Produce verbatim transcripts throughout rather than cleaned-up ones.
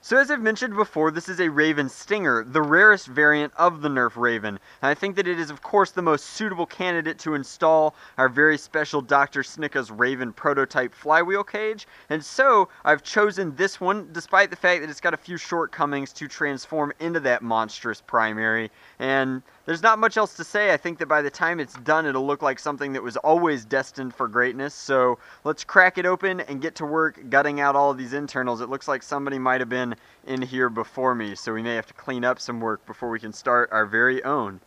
So as I've mentioned before, this is a Rayven Stinger, the rarest variant of the Nerf Rayven, and I think that it is of course the most suitable candidate to install our very special Doctor Snikkas Rayven prototype flywheel cage, and so I've chosen this one despite the fact that it's got a few shortcomings to transform into that monstrous primary, and there's not much else to say. I think that by the time it's done, it'll look like something that was always destined for greatness, so let's crack it open and get to work gutting out all of these internals. It looks like somebody might have been in here before me, so we may have to clean up some work before we can start our very own.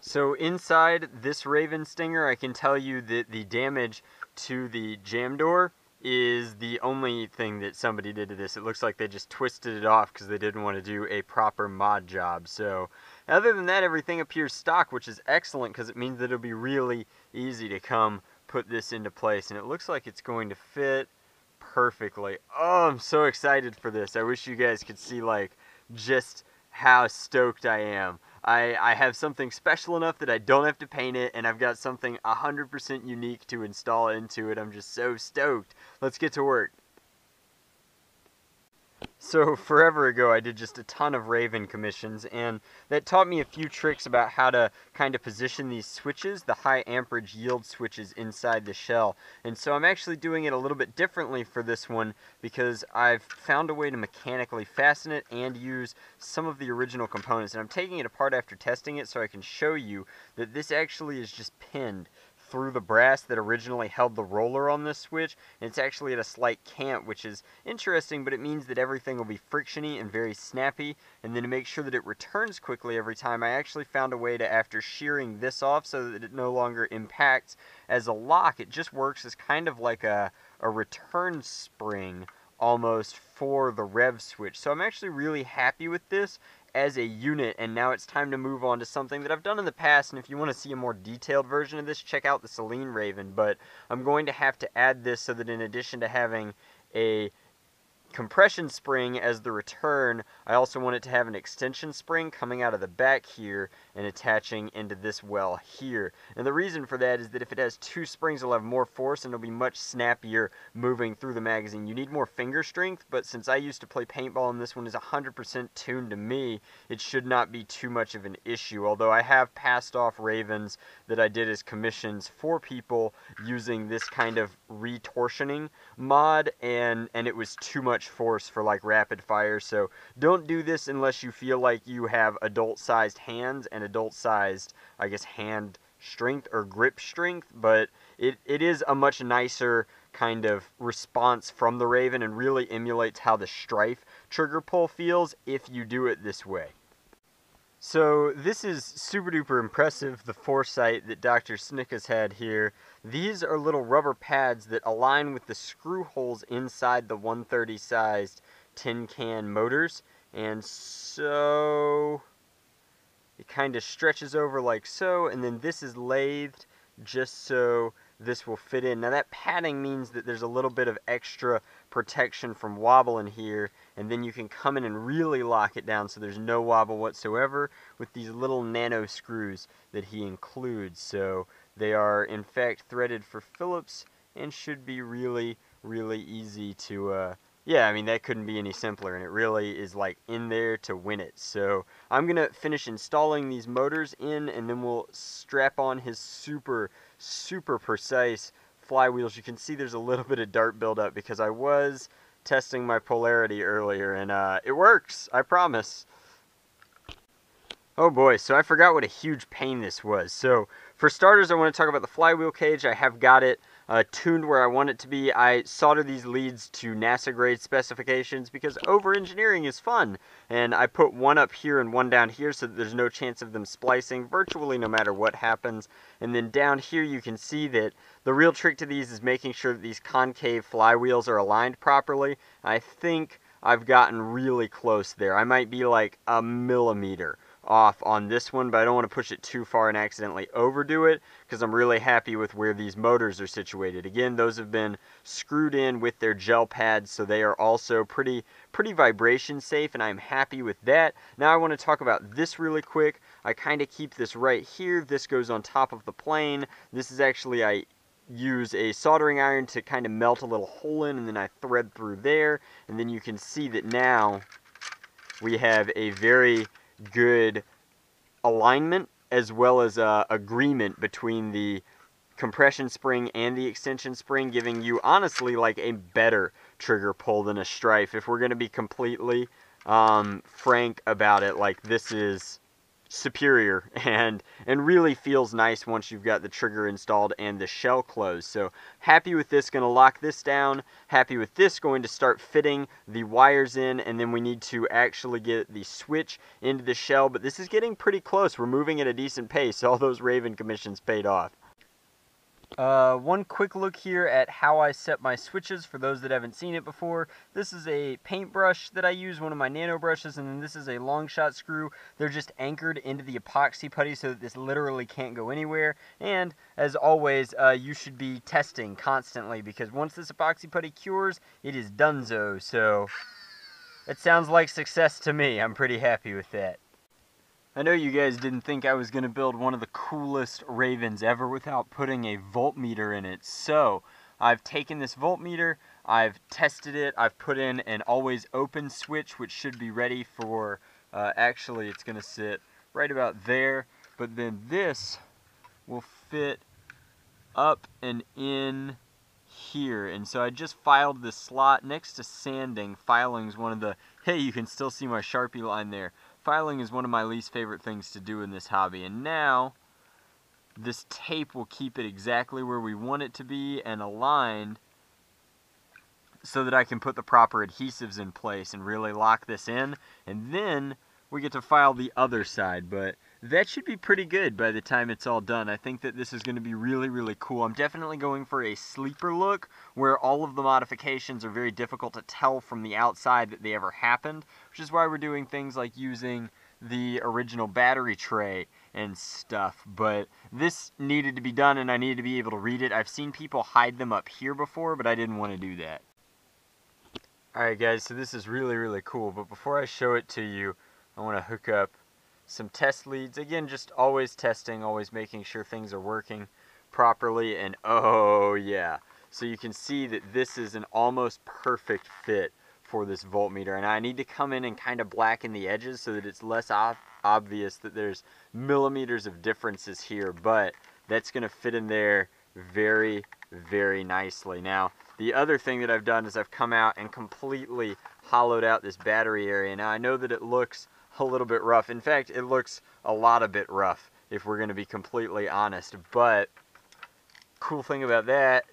So inside this Rayven Stinger, I can tell you that the damage to the jam door is the only thing that somebody did to this. It looks like they just twisted it off because they didn't want to do a proper mod job. So other than that, everything appears stock, which is excellent because it means that it'll be really easy to come put this into place, and it looks like it's going to fit perfectly. Oh, I'm so excited for this. I wish you guys could see like just how stoked I am. I, I have something special enough that I don't have to paint it, and I've got something one hundred percent unique to install into it. I'm just so stoked. Let's get to work. So forever ago I did just a ton of Rayven commissions, and that taught me a few tricks about how to kind of position these switches, the high amperage yield switches inside the shell. And so I'm actually doing it a little bit differently for this one because I've found a way to mechanically fasten it and use some of the original components. And I'm taking it apart after testing it so I can show you that this actually is just pinned through the brass that originally held the roller on this switch, and it's actually at a slight cant, which is interesting, but it means that everything will be frictiony and very snappy. And then to make sure that it returns quickly every time, I actually found a way to, after shearing this off so that it no longer impacts as a lock, it just works as kind of like a, a return spring almost for the rev switch. So I'm actually really happy with this as a unit, and now it's time to move on to something that I've done in the past, and if you want to see a more detailed version of this, check out the Selene Rayven, but I'm going to have to add this so that in addition to having a compression spring as the return, I also want it to have an extension spring coming out of the back here and attaching into this well here. And the reason for that is that if it has two springs, it'll have more force and it'll be much snappier moving through the magazine. You need more finger strength, but since I used to play paintball and this one is one hundred percent tuned to me, it should not be too much of an issue, although I have passed off Ravens that I did as commissions for people using this kind of retorsioning mod, and, and it was too much force for like rapid fire. So don't do this unless you feel like you have adult sized hands and adult sized, I guess, hand strength or grip strength, but it, it is a much nicer kind of response from the Rayven and really emulates how the Strife trigger pull feels if you do it this way. So this is super duper impressive, the foresight that Doctor Snikkas had here. These are little rubber pads that align with the screw holes inside the one thirty sized tin can motors. And so it kind of stretches over like so, and then this is lathed just so this will fit in. Now that padding means that there's a little bit of extra protection from wobble in here, and then you can come in and really lock it down so there's no wobble whatsoever with these little nano screws that he includes. So they are in fact threaded for Phillips and should be really, really easy to uh, yeah, I mean, that couldn't be any simpler, and it really is like in there to win it. So I'm going to finish installing these motors in, and then we'll strap on his super, super precise flywheels. You can see there's a little bit of dirt buildup because I was testing my polarity earlier, and uh, it works, I promise. Oh boy, so I forgot what a huge pain this was. So for starters, I want to talk about the flywheel cage. I have got it Uh, tuned where I want it to be. I solder these leads to NASA grade specifications because over engineering is fun, and I put one up here and one down here so that there's no chance of them splicing virtually no matter what happens. And then down here you can see that the real trick to these is making sure that these concave flywheels are aligned properly. I think I've gotten really close there. I might be like a millimeter off on this one, but I don't want to push it too far and accidentally overdo it because I'm really happy with where these motors are situated. Again, those have been screwed in with their gel pads, so they are also pretty pretty vibration safe, and I'm happy with that. Now I want to talk about this really quick. I kind of keep this right here. This goes on top of the plane. This is actually I use a soldering iron to kind of melt a little hole in, and then I thread through there, and then you can see that now we have a very good alignment as well as uh, agreement between the compression spring and the extension spring, giving you honestly like a better trigger pull than a Strife. If we're going to be completely um, frank about it, like this is superior and and really feels nice once you've got the trigger installed and the shell closed. So happy with this, going to lock this down. Happy with this, going to start fitting the wires in, and then we need to actually get the switch into the shell, but this is getting pretty close. We're moving at a decent pace. All those Rayven commissions paid off. Uh, one quick look here at how I set my switches for those that haven't seen it before. This is a paintbrush that I use, one of my nano brushes, and then this is a long shot screw. They're just anchored into the epoxy putty so that this literally can't go anywhere. And as always, uh, you should be testing constantly, because once this epoxy putty cures, it is donezo. So it sounds like success to me. I'm pretty happy with that. I know you guys didn't think I was going to build one of the coolest Rayvens ever without putting a voltmeter in it, so I've taken this voltmeter, I've tested it, I've put in an always open switch, which should be ready for, uh, actually it's going to sit right about there, but then this will fit up and in here, and so I just filed this slot next to sanding. Filing is one of the, hey, you can still see my Sharpie line there. Filing is one of my least favorite things to do in this hobby, and now this tape will keep it exactly where we want it to be and aligned so that I can put the proper adhesives in place and really lock this in, and then we get to file the other side, but that should be pretty good by the time it's all done. I think that this is going to be really, really cool. I'm definitely going for a sleeper look where all of the modifications are very difficult to tell from the outside that they ever happened, which is why we're doing things like using the original battery tray and stuff, but this needed to be done and I needed to be able to read it. I've seen people hide them up here before, but I didn't want to do that. Alright guys, so this is really, really cool, but before I show it to you, I want to hook up some test leads. Again, just always testing, always making sure things are working properly, and oh yeah. So you can see that this is an almost perfect fit for this voltmeter, and I need to come in and kind of blacken the edges so that it's less ob obvious that there's millimeters of differences here, but that's going to fit in there very, very nicely. Now, the other thing that I've done is I've come out and completely hollowed out this battery area. Now, I know that it looks a little bit rough. In fact, it looks a lot of bit rough if we're going to be completely honest, but cool thing about that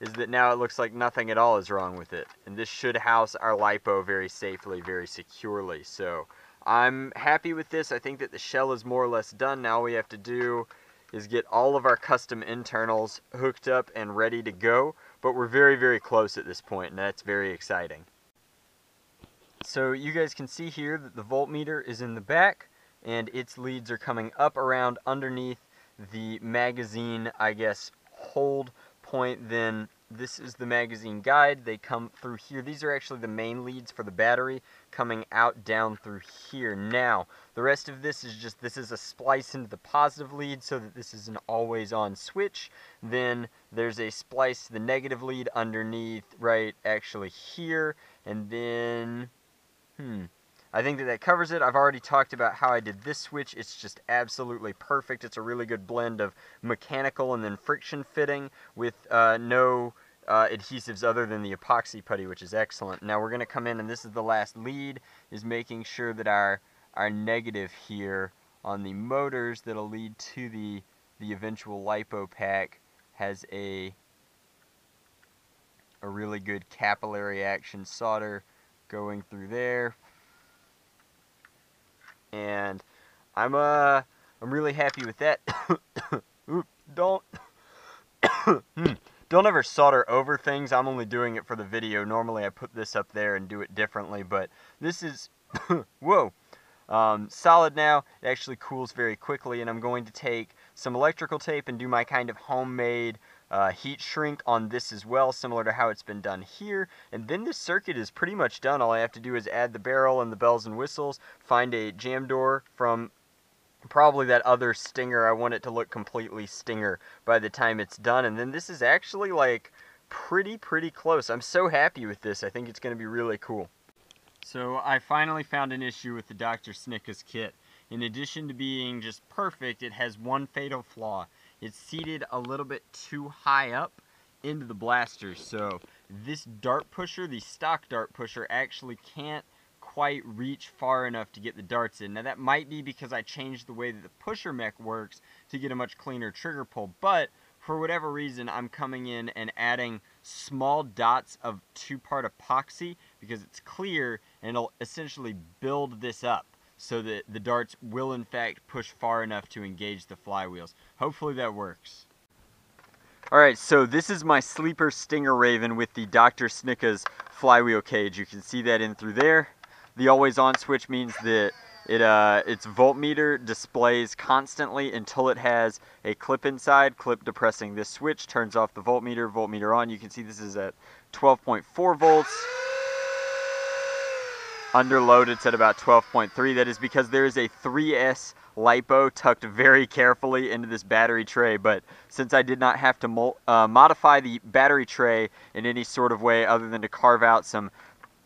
is that now it looks like nothing at all is wrong with it, and this should house our LiPo very safely, very securely. So I'm happy with this. I think that the shell is more or less done. Now all we have to do is get all of our custom internals hooked up and ready to go, but we're very, very close at this point, and that's very exciting. So you guys can see here that the voltmeter is in the back and its leads are coming up around underneath the magazine, I guess, hold point. Then this is the magazine guide. They come through here. These are actually the main leads for the battery coming out down through here. Now, the rest of this is just, this is a splice into the positive lead so that this is an always on switch. Then there's a splice to the negative lead underneath right actually here. And then Hmm. I think that that covers it. I've already talked about how I did this switch. It's just absolutely perfect. It's a really good blend of mechanical and then friction fitting with uh, no uh, adhesives other than the epoxy putty, which is excellent. Now we're going to come in, and this is the last lead, is making sure that our our negative here on the motors that'll lead to the the eventual LiPo pack has a a really good capillary action solder going through there, and I'm uh I'm really happy with that. Oop, don't don't ever solder over things. I'm only doing it for the video. Normally I put this up there and do it differently, but this is whoa um, solid now. It actually cools very quickly, and I'm going to take some electrical tape and do my kind of homemade Uh, heat shrink on this as well, similar to how it's been done here. And then this circuit is pretty much done. All I have to do is add the barrel and the bells and whistles, find a jam door from probably that other Stinger. I want it to look completely Stinger by the time it's done. And then this is actually like pretty, pretty close. I'm so happy with this. I think it's going to be really cool. So I finally found an issue with the Doctor Snikkas kit. In addition to being just perfect, it has one fatal flaw. It's seated a little bit too high up into the blaster. So this dart pusher, the stock dart pusher, actually can't quite reach far enough to get the darts in. Now that might be because I changed the way that the pusher mech works to get a much cleaner trigger pull, but for whatever reason I'm coming in and adding small dots of two-part epoxy because it's clear and it'll essentially build this up so that the darts will in fact push far enough to engage the flywheels. Hopefully that works. Alright, so this is my sleeper Stinger Rayven with the Doctor Snikkas flywheel cage. You can see that in through there. The always on switch means that it uh, its voltmeter displays constantly until it has a clip inside. Clip depressing this switch turns off the voltmeter, voltmeter on. You can see this is at twelve point four volts. Under load it's at about twelve point three. That is because there is a three S LiPo tucked very carefully into this battery tray, but since I did not have to mo uh, modify the battery tray in any sort of way other than to carve out some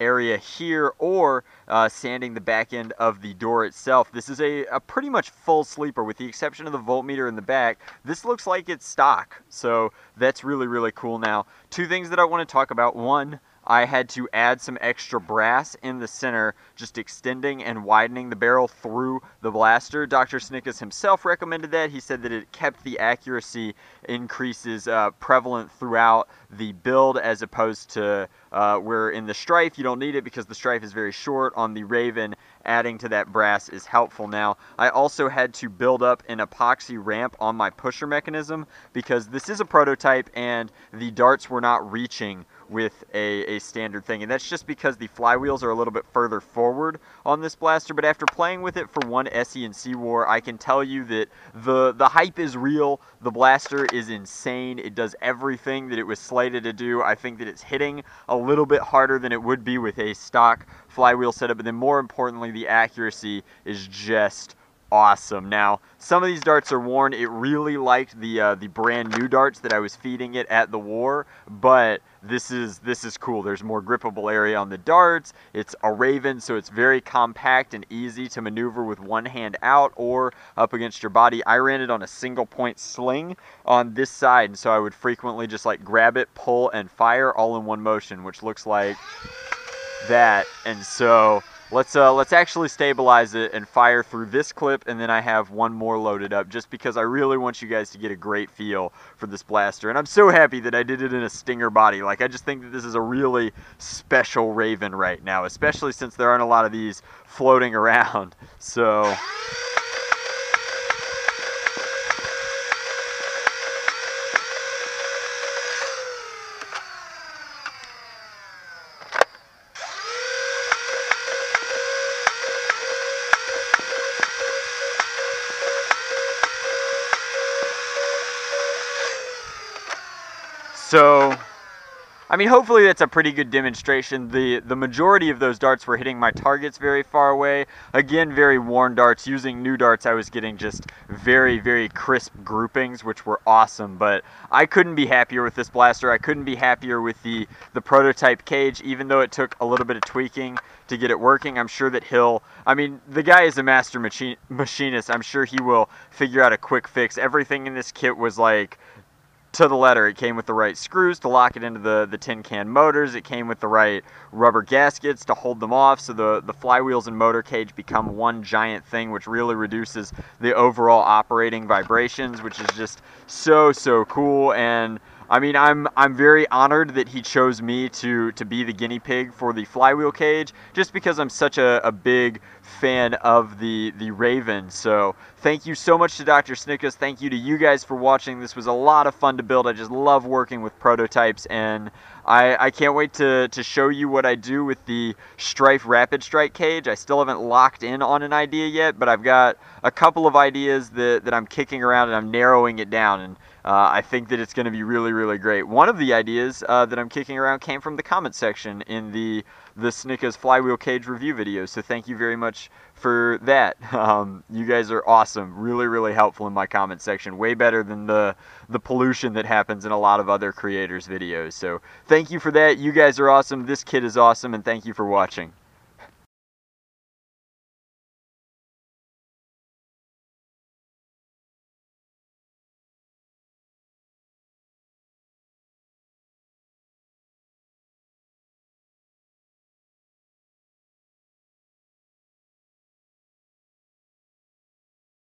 area here or uh, sanding the back end of the door itself, this is a, a pretty much full sleeper with the exception of the voltmeter in the back. This looks like it's stock, so that's really, really cool. Now, two things that I want to talk about. One, I had to add some extra brass in the center, just extending and widening the barrel through the blaster. Doctor Snikkas himself recommended that. He said that it kept the accuracy increases uh, prevalent throughout the build, as opposed to uh, where in the Strife you don't need it because the Strife is very short. On the Rayven, adding to that brass is helpful. Now, I also had to build up an epoxy ramp on my pusher mechanism because this is a prototype and the darts were not reaching with a, a standard thing, and that's just because the flywheels are a little bit further forward on this blaster. But after playing with it for one S E N C war, I can tell you that the the hype is real. The blaster is insane. It does everything that it was slated to do. I think that it's hitting a little bit harder than it would be with a stock flywheel setup, but then more importantly, the accuracy is just awesome. Now, some of these darts are worn. It really liked the uh, the brand new darts that I was feeding it at the war, but this is this is cool. There's more grippable area on the darts. It's a Rayven, so it's very compact and easy to maneuver with one hand out or up against your body. I ran it on a single point sling on this side, and so I would frequently just like grab it, pull, and fire all in one motion, which looks like that. And so Let's uh, let's actually stabilize it and fire through this clip, and then I have one more loaded up just because I really want you guys to get a great feel for this blaster. And I'm so happy that I did it in a Stinger body. Like, I just think that this is a really special Rayven right now, especially since there aren't a lot of these floating around. So So, I mean, hopefully that's a pretty good demonstration. The the majority of those darts were hitting my targets very far away. Again, very worn darts. Using new darts, I was getting just very, very crisp groupings, which were awesome. But I couldn't be happier with this blaster. I couldn't be happier with the, the prototype cage, even though it took a little bit of tweaking to get it working. I'm sure that he'll, I mean, the guy is a master machi- machinist. I'm sure he will figure out a quick fix. Everything in this kit was like, to the letter. It came with the right screws to lock it into the, the tin can motors. It came with the right rubber gaskets to hold them off so the, the flywheels and motor cage become one giant thing, which really reduces the overall operating vibrations, which is just so, so cool. And I mean, I'm I'm very honored that he chose me to, to be the guinea pig for the flywheel cage, just because I'm such a, a big fan of the, the Rayven. So thank you so much to Doctor Snikkas. Thank you to you guys for watching. This was a lot of fun to build. I just love working with prototypes, and I, I can't wait to, to show you what I do with the Strife Rapid Strike cage. I still haven't locked in on an idea yet, but I've got a couple of ideas that, that I'm kicking around, and I'm narrowing it down. And Uh, I think that it's going to be really, really great. One of the ideas uh, that I'm kicking around came from the comment section in the the Snikkas Flywheel Cage review video, so thank you very much for that. Um, you guys are awesome. Really, really helpful in my comment section. Way better than the, the pollution that happens in a lot of other creators' videos. So thank you for that. You guys are awesome. This kid is awesome, and thank you for watching.